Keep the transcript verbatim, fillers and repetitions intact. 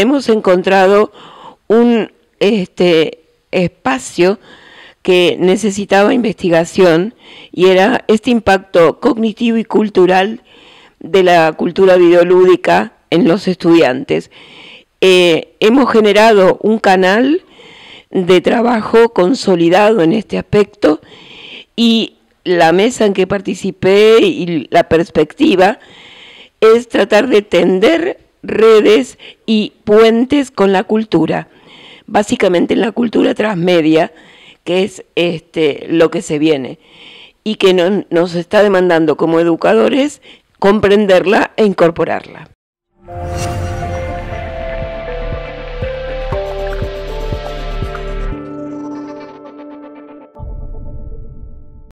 hemos encontrado un este, espacio que necesitaba investigación, y era este impacto cognitivo y cultural de la cultura videolúdica en los estudiantes. Eh, hemos generado un canal de trabajo consolidado en este aspecto, y la mesa en que participé y la perspectiva es tratar de tender redes y puentes con la cultura, básicamente en la cultura transmedia, que es este, lo que se viene y que no, nos está demandando como educadores comprenderla e incorporarla.